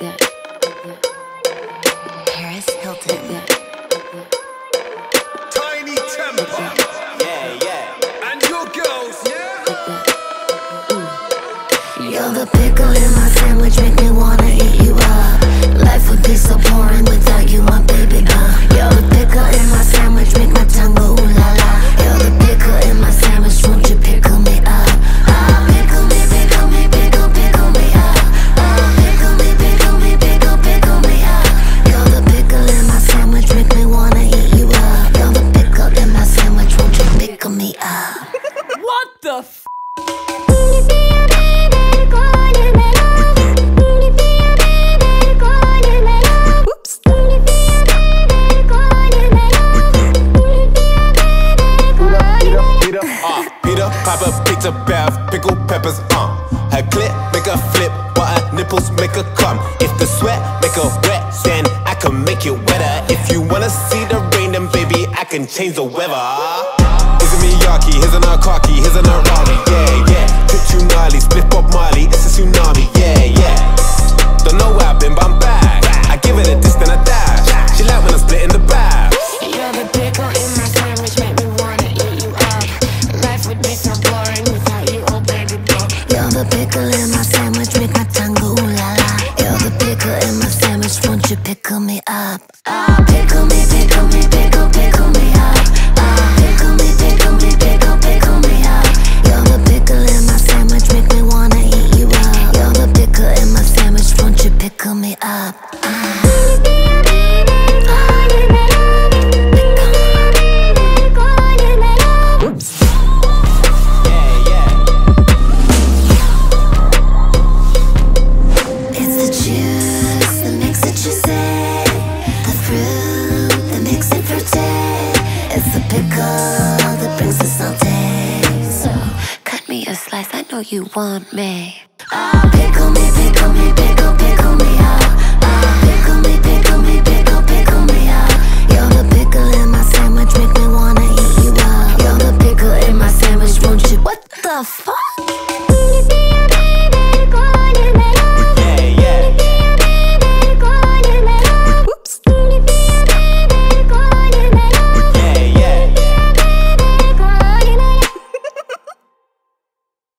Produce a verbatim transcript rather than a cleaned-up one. like that, Paris Hilton like that, Tiny Temper, yeah, yeah, and your girls, yeah, like that. Mm. You're the pickle in my sandwich, make me wanna eat you up. Life would be so boring without you, my baby. Uh. You're the pickle in my sandwich, make my tongue go ooh la la. You're the pickle in my sandwich, won't you pickle me up? Uh. Pickle me, pickle me, pickle, pickle me up. Change the weather. Here's a Miyaki, here's an Akaki, here's an Arari. Yeah, yeah. Kitchunali, split Bob Marley, it's a tsunami. Yeah, yeah. Don't know where I've been, but I'm back. I give it a diss, then I dash. She like when I'm splitting the bath. You're the pickle in my sandwich, make me wanna eat you up. Life would be so boring without you, oh baby boy. You're the pickle in my sandwich, make my tongue go ooh la la. You're the pickle in my sandwich, won't you pickle me up? Oh, pickle me, pickle me, pickle, pickle me. You want me? Oh, pickle me, pickle me, pickle, pickle me up.